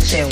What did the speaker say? seu.